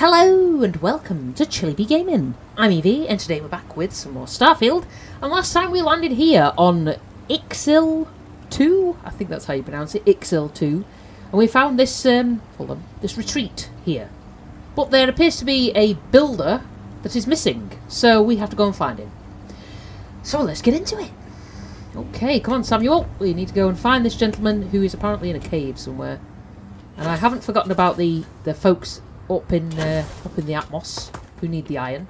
Hello and welcome to Chilly Bee Gaming. I'm Evie and today we're back with some more Starfield. And last time we landed here on Ixil 2, I think that's how you pronounce it, Ixil 2. And we found this, this retreat here. But there appears to be a builder that is missing, so we have to go and find him. So let's get into it. Okay, come on Samuel, we need to go and find this gentleman who is apparently in a cave somewhere. And I haven't forgotten about the folks up in the Atmos who need the iron.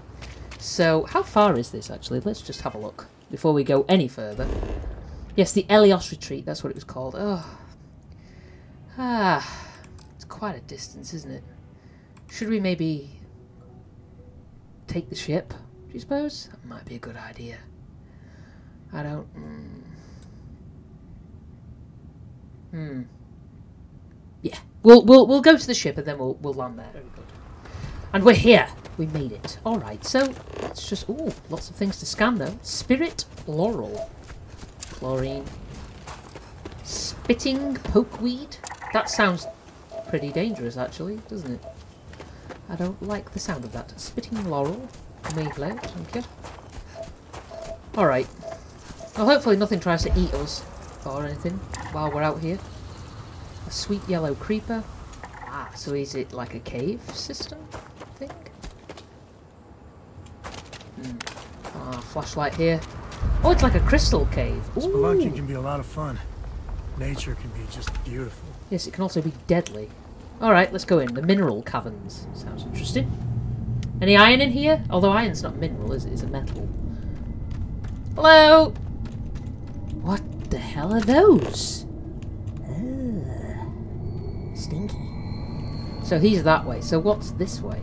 So how far is this actually? Let's just have a look before we go any further. Yes, the Elias Retreat, that's what it was called. Oh. Ah, it's quite a distance, isn't it? Should we maybe take the ship, do you suppose? That might be a good idea. I don't... Yeah, we'll go to the ship and then we'll land there. Very good. And we're here. We made it. All right. So let's just lots of things to scan though. Spirit laurel, chlorine, spitting pokeweed. That sounds pretty dangerous, actually, doesn't it? I don't like the sound of that. Spitting laurel, mavelead. Okay. All right. Well, hopefully nothing tries to eat us or anything while we're out here. A sweet yellow creeper. Ah, so is it like a cave system thing? Ah, flashlight here. Oh, it's like a crystal cave. Ooh. Spelunking can be a lot of fun. Nature can be just beautiful. Yes, it can also be deadly. Alright, let's go in. The mineral caverns. Sounds interesting. Any iron in here? Although iron's not mineral, is it? It's a metal. Hello! What the hell are those? Stinky. So he's that way. So what's this way?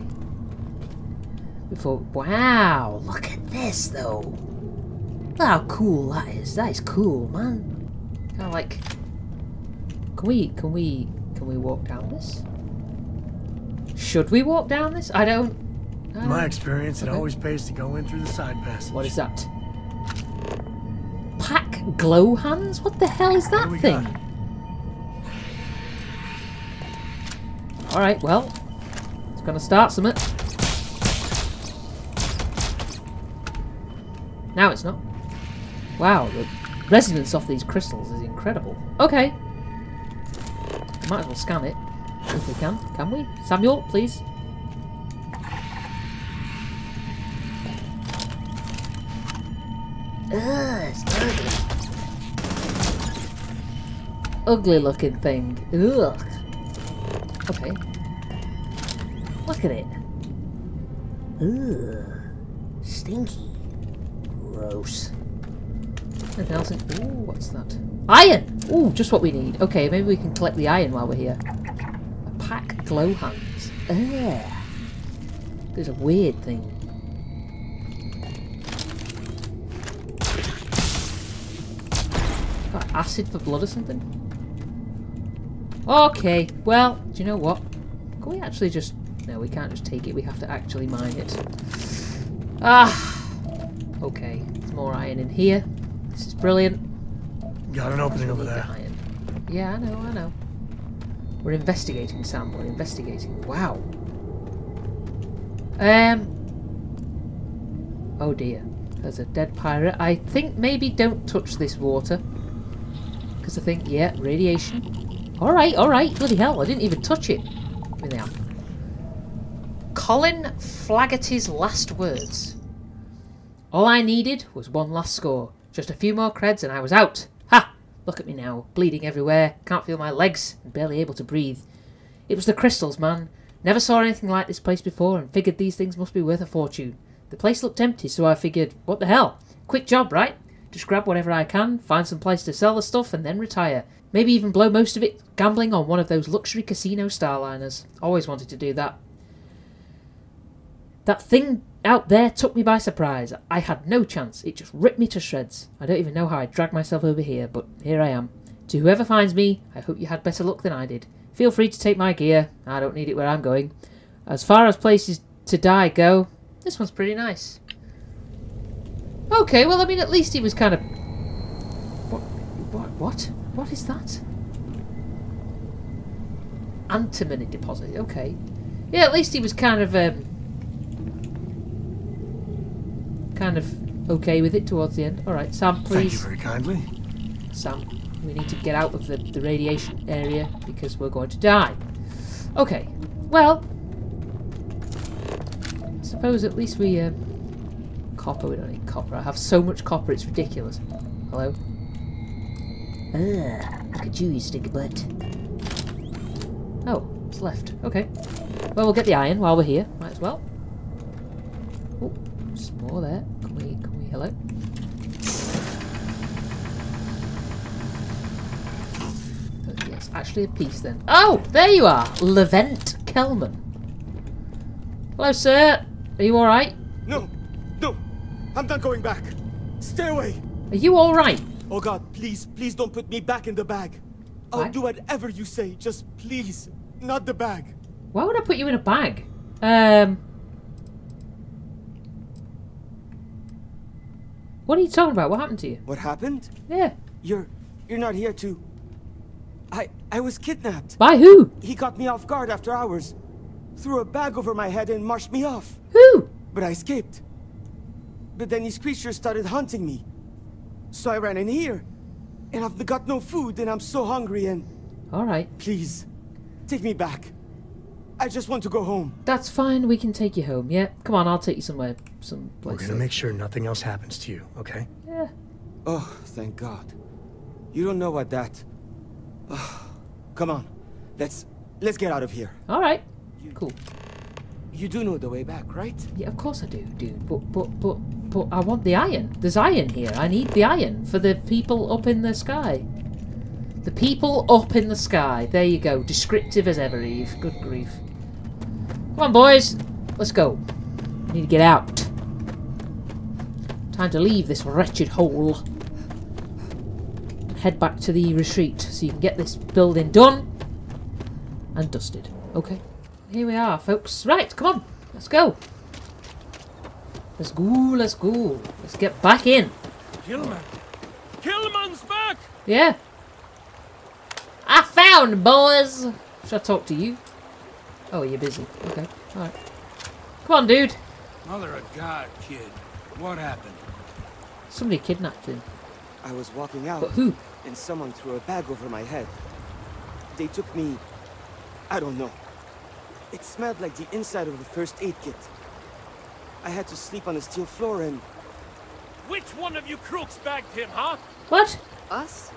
Before, wow! Look at this though. Look how cool that is. That is cool, man. Kind of like. Can we walk down this? Should we walk down this? I don't. In my experience, it always pays to go in through the side passage. What is that? Pack glow hands? What the hell is that thing? Alright, well, it's gonna start something. Now it's not. Wow, the resonance of these crystals is incredible. Okay. Might as well scan it if we can. Can we? Samuel, please. Ugh, it's ugly. Ugly looking thing. Ugh. Okay. Look at it. Ugh. Stinky. Gross. Anything else? Ooh, what's that? Iron! Ooh, just what we need. Okay, maybe we can collect the iron while we're here. A pack glow hands. Ugh. There's a weird thing. Got acid for blood or something? Okay, well, do you know what? Can we actually just... No, we can't just take it. We have to actually mine it. Ah! Okay, there's more iron in here. This is brilliant. Got an opening over there. Iron. Yeah, I know. We're investigating, Sam. We're investigating. Wow. Oh dear. There's a dead pirate. I think maybe don't touch this water. Because I think, yeah, radiation... Alright, bloody hell, I didn't even touch it. Here they are. Colin Flaggerty's last words. All I needed was one last score. Just a few more creds and I was out. Ha! Look at me now, bleeding everywhere, can't feel my legs, and barely able to breathe. It was the crystals, man. Never saw anything like this place before and figured these things must be worth a fortune. The place looked empty, so I figured, what the hell? Quick job, right? Just grab whatever I can, find some place to sell the stuff and then retire. Maybe even blow most of it gambling on one of those luxury casino starliners. Always wanted to do that. That thing out there took me by surprise. I had no chance. It just ripped me to shreds. I don't even know how I dragged myself over here, but here I am. To whoever finds me, I hope you had better luck than I did. Feel free to take my gear. I don't need it where I'm going. As far as places to die go, this one's pretty nice. Okay, well, I mean, at least he was kind of... What? What is that? Antimony deposit, okay. Yeah, at least he was kind of okay with it towards the end. All right, Sam, please. Thank you very kindly. Sam, we need to get out of the radiation area because we're going to die. Okay, well, I suppose at least we copper. We don't need copper. I have so much copper, it's ridiculous. Hello. Ah, look at you, you stinky butt. Oh, it's left. Okay. Well, we'll get the iron while we're here. Might as well. Oh, some more there. Can we hello? Oh, yes, actually a piece then. Oh, there you are! Levent Kelman. Hello, sir. Are you alright? No, no. I'm not going back. Stay away. Are you alright? Oh God, please, please don't put me back in the bag. I'll do whatever you say, just please, not the bag. Why would I put you in a bag? What are you talking about? What happened to you? What happened? Yeah. You're not here to... I was kidnapped. By who? He got me off guard after hours. Threw a bag over my head and marched me off. Who? But I escaped. But then these creatures started hunting me. So I ran in here. And I've got no food and I'm so hungry and... Alright. Please, take me back. I just want to go home. That's fine, we can take you home, yeah? Come on, I'll take you somewhere, someplace. We're gonna make sure nothing else happens to you, okay? Yeah. Oh, thank God. You don't know what that... Oh, come on, let's get out of here. Alright, cool. You do know the way back, right? Yeah, of course I do, dude. But I want the iron. There's iron here. I need the iron for the people up in the sky. The people up in the sky. There you go. Descriptive as ever, Eve. Good grief. Come on, boys. Let's go. We need to get out. Time to leave this wretched hole. Head back to the retreat so you can get this building done and dusted. Okay. Here we are, folks. Right, come on. Let's go. Let's go, let's go. Let's get back in. Kelman. Kelman's back! Yeah. I found, boys! Should I talk to you? Oh, you're busy. Okay, alright. Come on, dude. Mother of God, kid. What happened? Somebody kidnapped him. I was walking out. But who? And someone threw a bag over my head. They took me... I don't know. It smelled like the inside of the first aid kit. I had to sleep on a steel floor and... Which one of you crooks bagged him, huh? What? Us?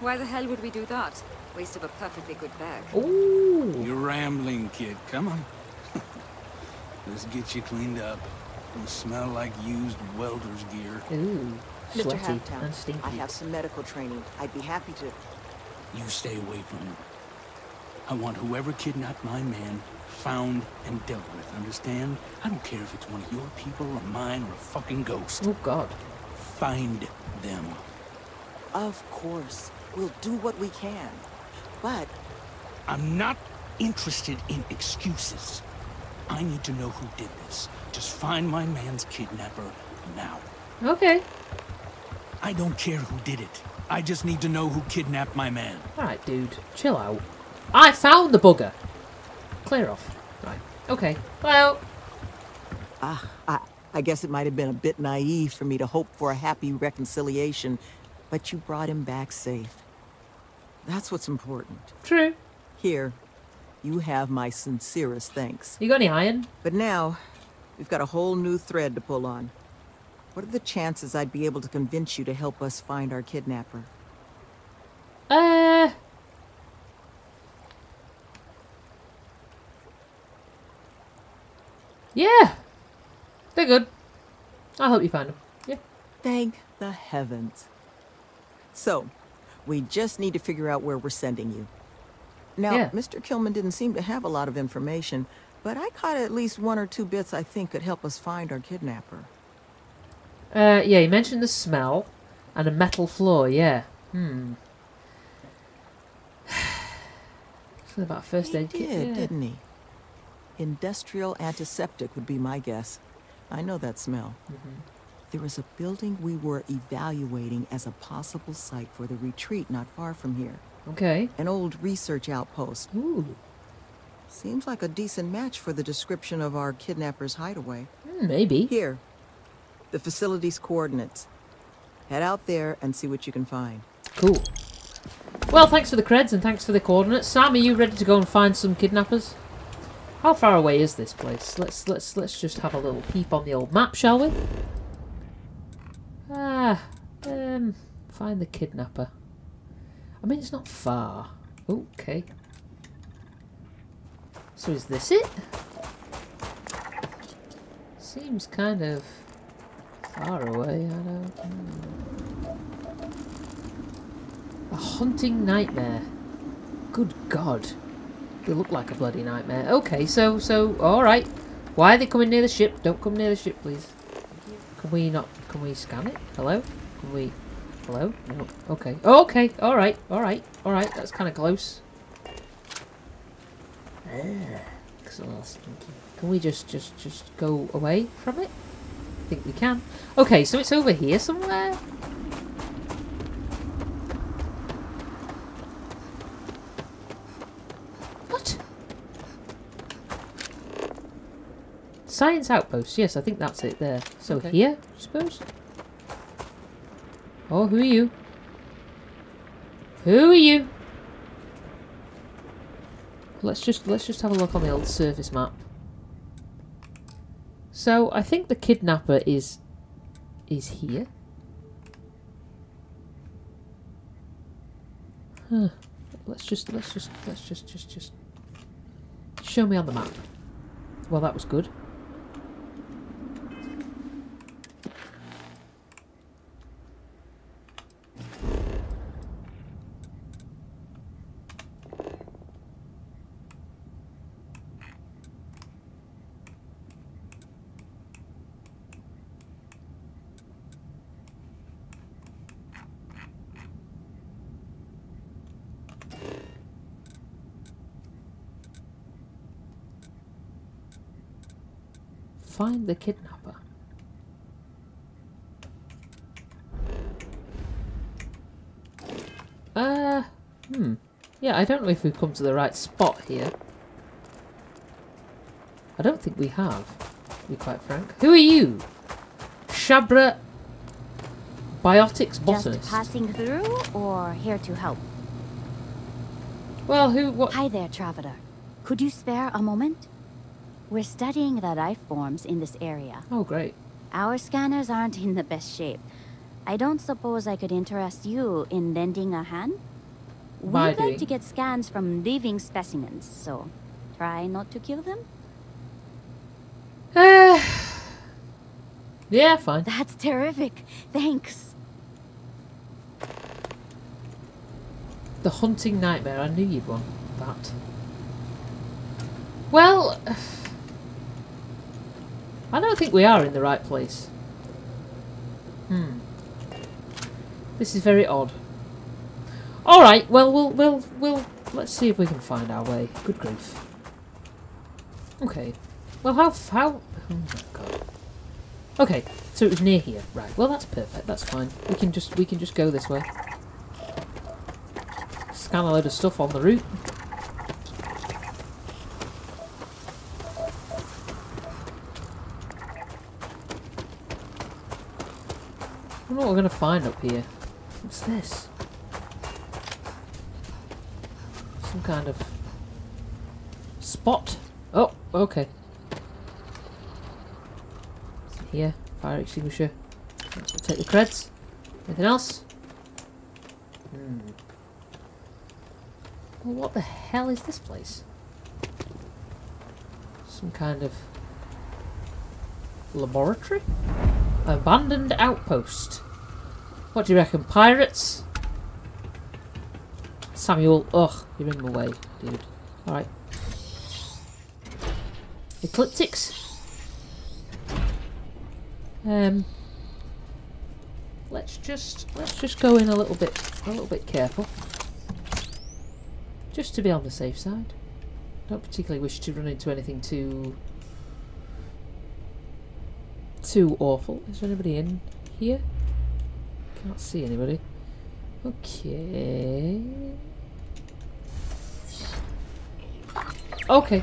Why the hell would we do that? Waste of a perfectly good bag. Ooh. You're rambling, kid. Come on. Let's get you cleaned up. You'll smell like used welder's gear. Ooh. Mr. Halftown, I have some medical training. I'd be happy to... You stay away from him. I want whoever kidnapped my man... found and dealt with, understand? I don't care if it's one of your people or mine or a fucking ghost. Oh God. Find them. Of course. We'll do what we can. But... I'm not interested in excuses. I need to know who did this. Just find my man's kidnapper now. Okay. I don't care who did it. I just need to know who kidnapped my man. Alright, dude. Chill out. I found the bugger. Clear off. Right. Okay. Hello. I guess it might have been a bit naive for me to hope for a happy reconciliation, but you brought him back safe. That's what's important. True. Here, you have my sincerest thanks. You got any iron? But now, we've got a whole new thread to pull on. What are the chances I'd be able to convince you to help us find our kidnapper? Yeah, they're good. I'll help you find them. Yeah. Thank the heavens. So, we just need to figure out where we're sending you. Now, yeah. Mr. Kelman didn't seem to have a lot of information, but I caught at least one or two bits I think could help us find our kidnapper. Yeah, he mentioned the smell and a metal floor, yeah. Hmm. Something about first aid kit. He did, didn't he? Industrial antiseptic would be my guess. I know that smell. Mm-hmm. There was a building we were evaluating as a possible site for the retreat not far from here. Okay. An old research outpost. Ooh. Seems like a decent match for the description of our kidnapper's hideaway. Maybe. Here, the facility's coordinates. Head out there and see what you can find. Cool. Well, thanks for the creds and thanks for the coordinates. Sam, are you ready to go and find some kidnappers? How far away is this place? Let's just have a little peep on the old map, shall we? Find the kidnapper. I mean, it's not far. Okay. So is this it? Seems kind of far away, I don't know. A haunting nightmare. Good God. They look like a bloody nightmare. Okay, so, alright. Why are they coming near the ship? Don't come near the ship, please. Can we not, can we scan it? Hello? Can we, hello? No. Okay. Oh, okay, alright. That's kind of close. Can we just go away from it? I think we can. Okay, so it's over here somewhere. What? Science outpost. Yes, I think that's it there. So okay. Here, I suppose. Oh, who are you? Who are you? Let's just have a look on the old surface map. So I think the kidnapper is here. Huh. Let's just show me on the map. Well, that was good. Find the kidnapper. Yeah, I don't know if we've come to the right spot here. I don't think we have, to be quite frank. Who are you? Shabra biotics botanist. Just passing through or here to help? Well, who, what? Hi there, traveler. Could you spare a moment? We're studying the life forms in this area. Oh, great. Our scanners aren't in the best shape. I don't suppose I could interest you in lending a hand? We'd like to get scans from living specimens, so try not to kill them? Yeah, fine. That's terrific. Thanks. The haunting nightmare. I knew you'd want that. Well... I don't think we are in the right place. This is very odd. All right, well, let's see if we can find our way. Good grief. Okay. Well, oh my God. Okay, so it was near here, right? Well, that's perfect. That's fine. We can just go this way. Scan a load of stuff on the route. I don't know what we're going to find up here. What's this? Some kind of spot. Oh, okay. Here, fire extinguisher. Let's take the creds. Anything else? Well, what the hell is this place? Some kind of laboratory? Abandoned outpost. What do you reckon, pirates? Samuel, ugh, you're in my way, dude. Alright. Ecliptics? Let's just go in a little bit careful. Just to be on the safe side. Don't particularly wish to run into anything too awful. Is there anybody in here? Can't see anybody. Okay. Okay.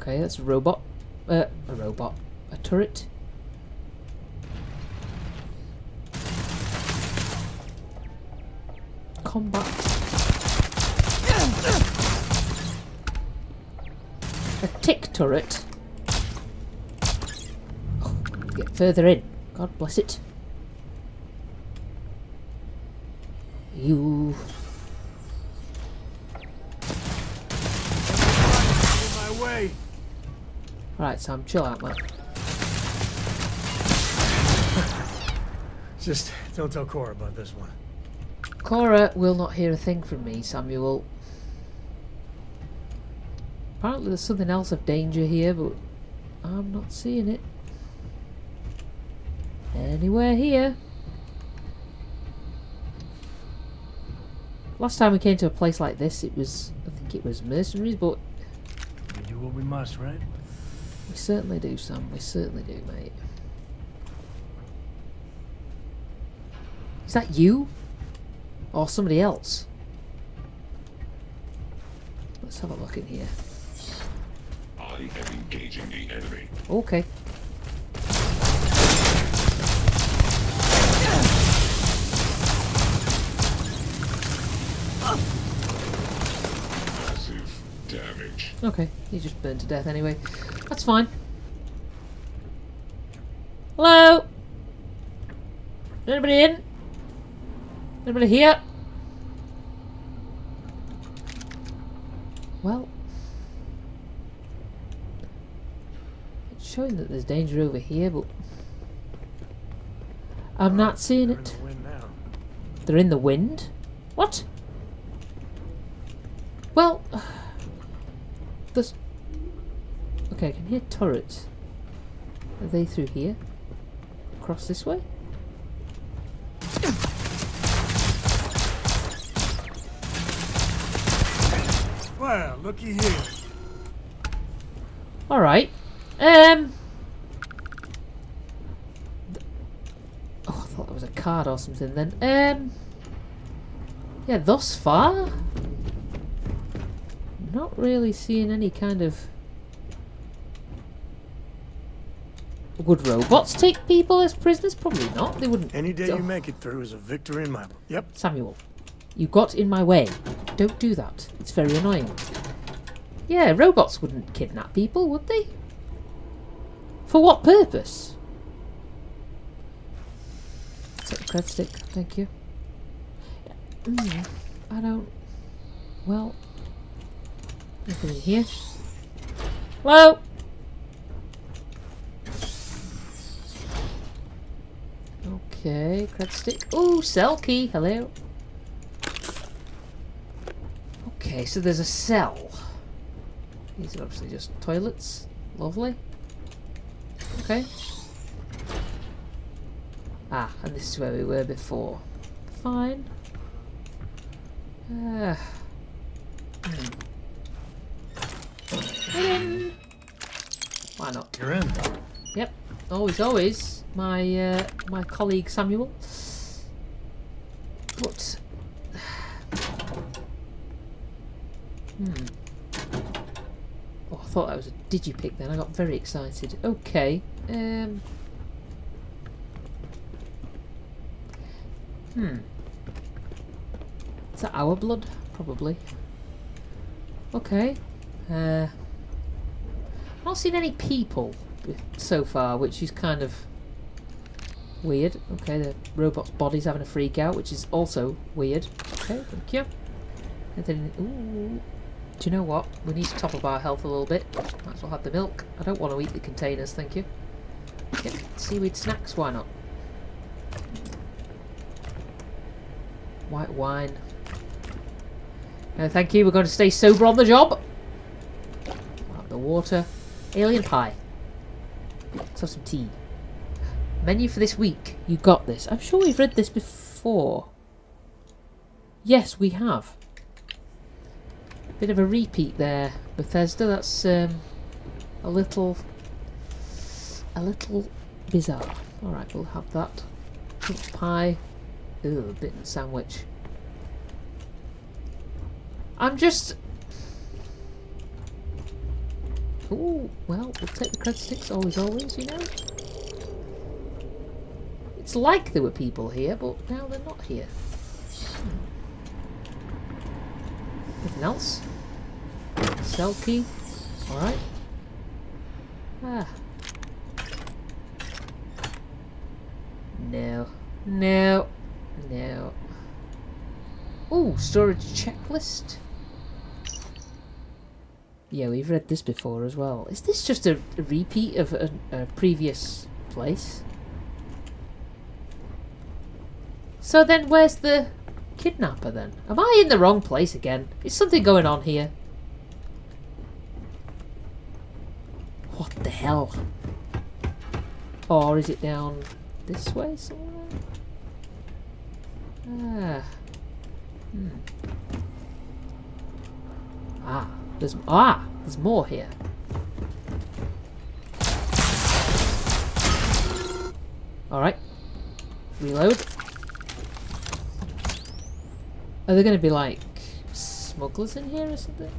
Okay, that's a robot. A turret. Combat. A tick turret. Oh, get further in. God bless it. You. In my way. Right, Sam, chill out, man. Just don't tell Cora about this one. Cora will not hear a thing from me, Samuel. Apparently there's something else of danger here, but I'm not seeing it anywhere here. Last time we came to a place like this, it was, I think it was mercenaries, but... We do what we must, right? We certainly do, Sam. We certainly do, mate. Is that you? Or somebody else? Let's have a look in here. I am engaging the enemy. Okay. Massive damage. Okay, he just burned to death anyway. That's fine. Hello? Anybody in? Anybody here? Well, it's showing that there's danger over here, but I'm not seeing it. They're in the wind? What? Well, there's... Okay, I can hear turrets. Are they through here? Across this way? Well, looky here. All right. Oh, I thought that was a card or something. Then. Yeah. Thus far, not really seeing any kind of. Would robots take people as prisoners? Probably not. They wouldn't. Any day you make it through is a victory in my. Yep. Samuel. You got in my way. Don't do that. It's very annoying. Yeah, robots wouldn't kidnap people, would they? For what purpose? Take the cred stick. Thank you. I don't... Well... Nothing in here. Hello? Okay, cred stick. Ooh, Selkie. Hello. Okay, so there's a cell. These are obviously just toilets. Lovely. Okay. Ah, and this is where we were before. Fine. In. Why not? You're in. Yep. Always, always. My colleague Samuel. But. Oh, I thought that was a digipick then. I got very excited. Okay. Is that our blood? Probably. Okay. I've not seen any people so far, which is kind of weird. Okay, the robot's body's having a freak out, which is also weird. Okay, thank you. And then, ooh. Do you know what? We need to top up our health a little bit. Might as well have the milk. I don't want to eat the containers, thank you. Yep, seaweed snacks, why not? White wine. No, thank you, we're going to stay sober on the job. Out the water. Alien pie. Let's have some tea. Menu for this week. You got this. I'm sure we've read this before. Yes, we have. Bit of a repeat there, Bethesda. That's a little bizarre. All right, we'll have that. Pie, ooh, a bit of sandwich. I'm just... Ooh, well, we'll take the crud sticks always, you know? It's like there were people here, but now they're not here. Nothing else. Cell key. Alright. Ah. No. No. No. Ooh, storage checklist. Yeah, we've read this before as well. Is this just a repeat of a previous place? So then where's the kidnapper then? Am I in the wrong place again? Is something going on here? What the hell? Or is it down this way somewhere? Ah. Hmm. Ah. There's more here. Alright. Reload. Are there going to be, like, smugglers in here or something?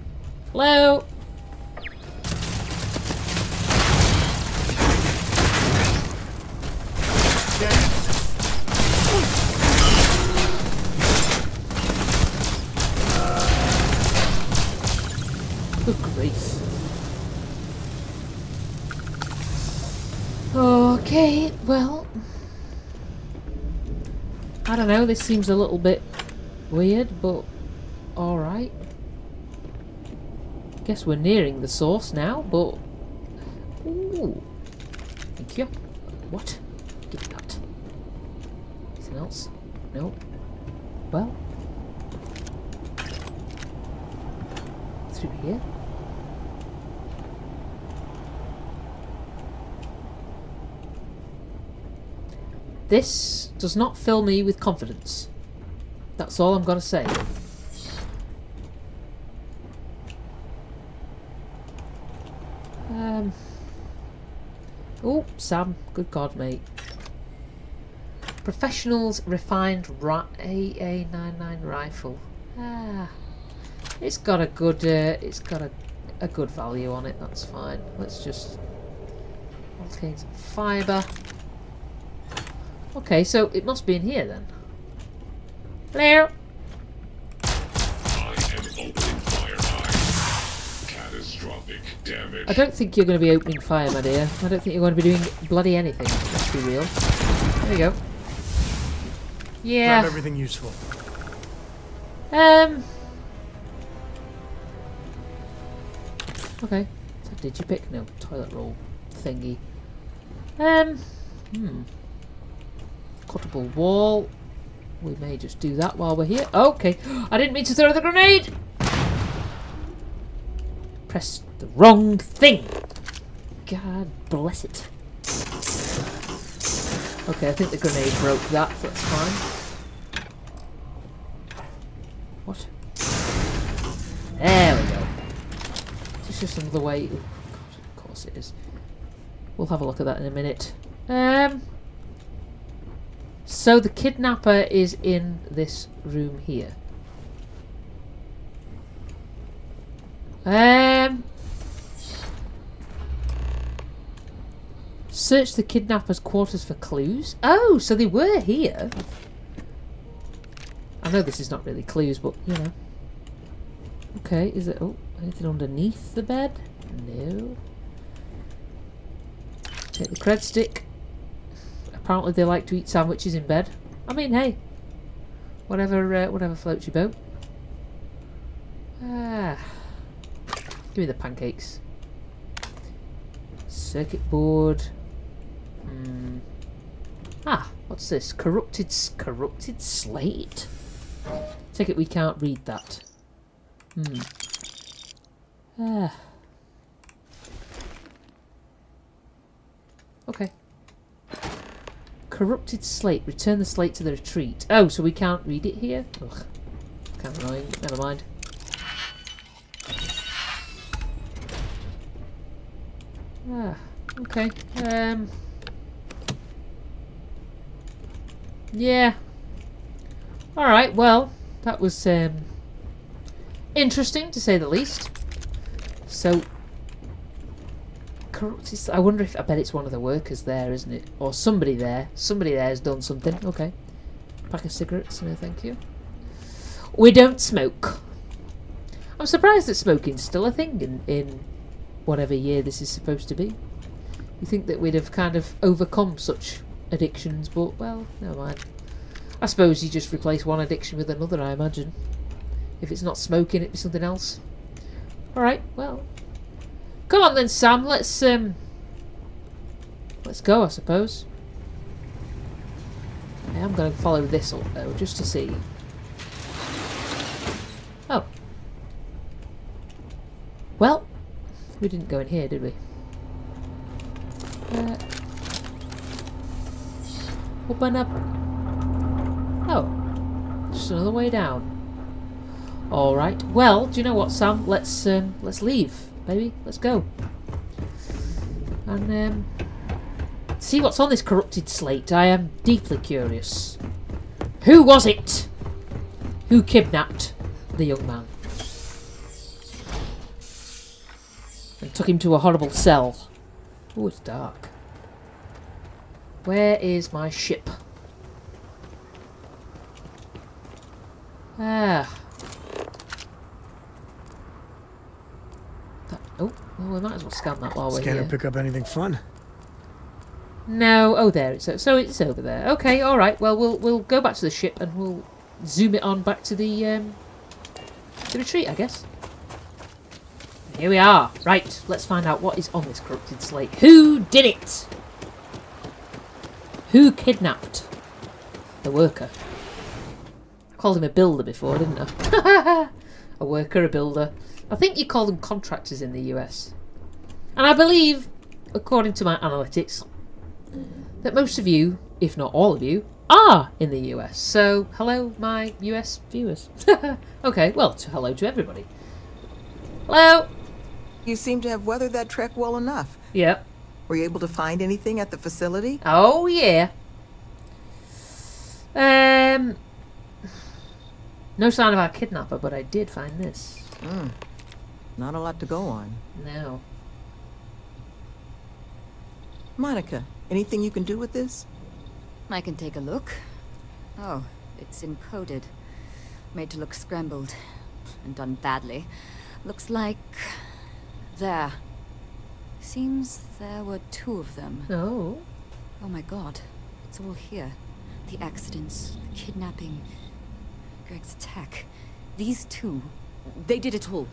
Hello? Good grief. Okay, well... I don't know, this seems a little bit weird, but... alright. Guess we're nearing the source now, but... Ooh! Thank you. What? Give me that. Anything else? No. Well... through here. This does not fill me with confidence. That's all I'm going to say. Oh, Sam. Good God, mate. Professionals refined AA99 rifle. Ah, it's got a good. It's got a good value on it. That's fine. Let's just. Okay, some fibre. Okay, so it must be in here then. Hello. I am opening fire. Catastrophic damage. I don't think you're going to be opening fire, my dear. I don't think you're going to be doing bloody anything. Let's be real. There you go. Yeah. Not everything useful. Okay. So did you pick no toilet roll thingy? Cuttable wall. We may just do that while we're here. Okay. I didn't mean to throw the grenade! Press the wrong thing! God bless it. Okay, I think the grenade broke that, so that's fine. What? There we go. It's just another way. Oh, God, of course it is. We'll have a look at that in a minute. So the kidnapper is in this room here. Search the kidnapper's quarters for clues. Oh, so they were here. I know this is not really clues, but you know. Okay, is there anything underneath the bed? No. Take the cred stick. Apparently they like to eat sandwiches in bed. I mean, hey, whatever floats your boat. Ah, give me the pancakes. Circuit board. Ah, what's this? Corrupted slate. Take it we can't read that. Ah. Okay. Corrupted slate. Return the slate to the retreat. Oh, so we can't read it here? Ugh. Kind of annoying. Never mind. Ah, okay. Yeah. Alright, well, that was interesting, to say the least. So, I wonder if, I bet it's one of the workers there, isn't it? Or somebody there. Somebody there has done something. Okay. Pack of cigarettes, no thank you. We don't smoke. I'm surprised that smoking's still a thing in whatever year this is supposed to be. You think that we'd have kind of overcome such addictions, but, well, never mind. I suppose you just replace one addiction with another, I imagine. If it's not smoking, it'd be something else. Alright, well. Come on then, Sam, let's go, I suppose. I am going to follow this up, though, just to see. Oh. Well, we didn't go in here, did we? Open up. Oh, just another way down. All right. Well, do you know what, Sam? Let's leave, baby. Let's go and see what's on this corrupted slate. I am deeply curious. Who was it? Who kidnapped the young man and took him to a horrible cell? Oh, it's dark. Where is my ship? Ah. That, oh, well, we might as well scan that while we're here. Scan and pick up anything fun? No. Oh, there. So it's over there. Okay. All right. Well, we'll go back to the ship and we'll zoom it on back to the retreat, I guess. Here we are. Right, let's find out what is on this corrupted slate. Who did it? Who kidnapped the worker? I called him a builder before, didn't I? A worker, a builder. I think you call them contractors in the US. And I believe, according to my analytics, that most of you, if not all of you, are in the US. So, hello, my US viewers. Okay, well, hello to everybody. Hello. You seem to have weathered that trek well enough. Yep. Were you able to find anything at the facility? Oh, yeah. No sign of our kidnapper, but I did find this. Mm. Not a lot to go on. No. Monica, anything you can do with this? I can take a look. Oh, it's encoded. Made to look scrambled. And done badly. Looks like... there. Seems there were two of them. Oh. Oh my god. It's all here. The accidents, the kidnapping, Greg's attack. These two, they did it all.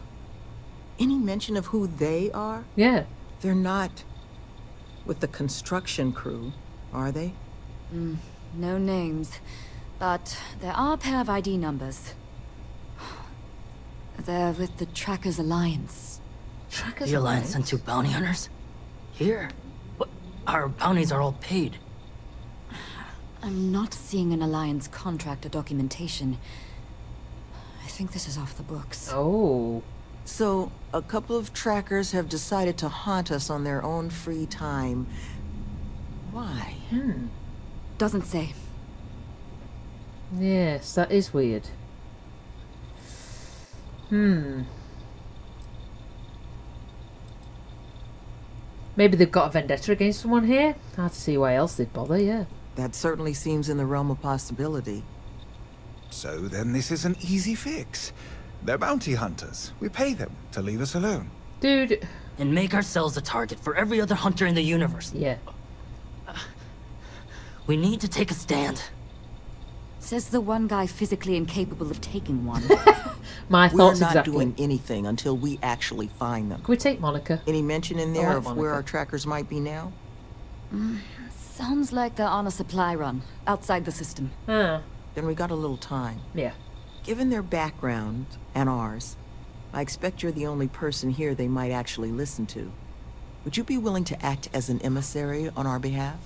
Any mention of who they are? Yeah. They're not with the construction crew, are they? Mm, no names. But there are a pair of ID numbers. They're with the Trackers Alliance. Trackers Alliance? The Alliance sent two bounty hunters? Here? But our bounties are all paid. I'm not seeing an Alliance contract or documentation. I think this is off the books. Oh. So, a couple of trackers have decided to haunt us on their own free time. Why? Hmm. Doesn't say. Yes, that is weird. Hmm. Maybe they've got a vendetta against someone here? Hard to see why else they'd bother, yeah. That certainly seems in the realm of possibility. So then this is an easy fix. They're bounty hunters. We pay them to leave us alone. Dude. And make ourselves a target for every other hunter in the universe. Yeah. We need to take a stand. Says the one guy physically incapable of taking one. My thoughts exactly. We're not doing anything until we actually find them. Can we take Monica? Any mention in there of where our trackers might be now? Mm, sounds like they're on a supply run, outside the system. Huh. Then we got a little time. Yeah. Given their background, and ours, I expect you're the only person here they might actually listen to. Would you be willing to act as an emissary on our behalf?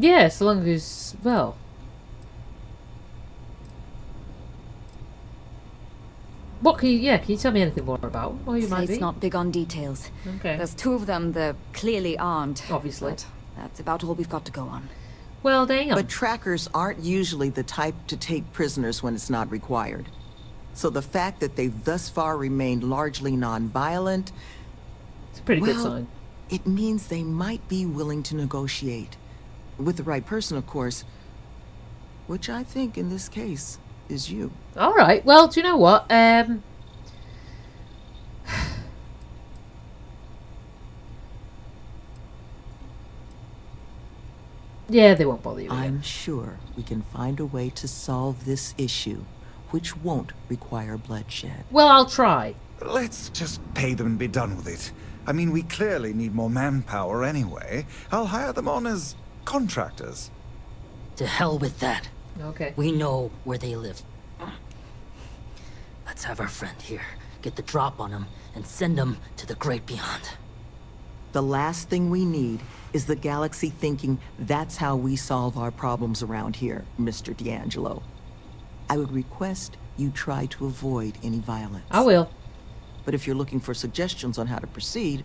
Yeah, so long as, well... What can you, yeah, can you tell me anything more about? Or you might be. It's not big on details. Okay. There's two of them, they're clearly armed. Obviously. That's about all we've got to go on. Well, damn. But trackers aren't usually the type to take prisoners when it's not required. So the fact that they've thus far remained largely non-violent... It's a pretty good sign. It means they might be willing to negotiate. With the right person, of course. Which I think, in this case, is you. All right. Well, do you know what? Yeah, they won't bother you again. I'm sure we can find a way to solve this issue, which won't require bloodshed. Well, I'll try. Let's just pay them and be done with it. I mean, we clearly need more manpower anyway. I'll hire them on as contractors. To hell with that. Okay. We know where they live. Let's have our friend here, get the drop on them, and send them to the great beyond. The last thing we need is the galaxy thinking that's how we solve our problems around here, Mr. D'Angelo. I would request you try to avoid any violence. I will. But if you're looking for suggestions on how to proceed,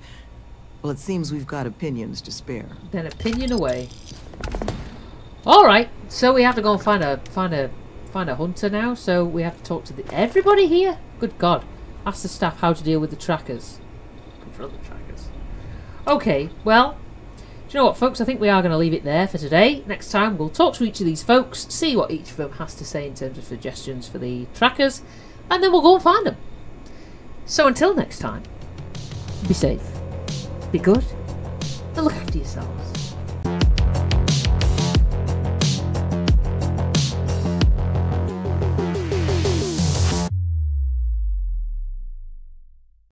well, it seems we've got opinions to spare. Then opinion away. All right, so we have to go and find a hunter now. So we have to talk to everybody here. Good God, ask the staff how to deal with the trackers. Confront the trackers. Okay, well. You know what, folks, I think we are going to leave it there for today. Next time we'll talk to each of these folks, see what each of them has to say in terms of suggestions for the trackers, and then we'll go and find them. So until next time, be safe, be good, and look after yourselves.